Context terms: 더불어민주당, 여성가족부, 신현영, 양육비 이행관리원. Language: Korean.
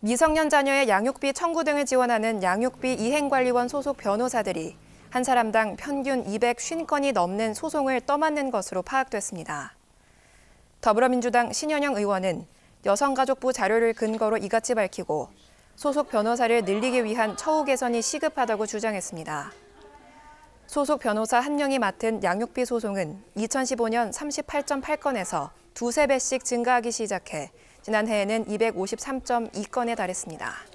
미성년 자녀의 양육비 청구 등을 지원하는 양육비 이행관리원 소속 변호사들이 한 사람당 평균 250건이 넘는 소송을 떠맡는 것으로 파악됐습니다. 더불어민주당 신현영 의원은 여성가족부 자료를 근거로 이같이 밝히고 소속 변호사를 늘리기 위한 처우 개선이 시급하다고 주장했습니다. 소속 변호사 1명이 맡은 양육비 소송은 2015년 38.8건에서 두세 배씩 증가하기 시작해 지난해에는 253.2건에 달했습니다.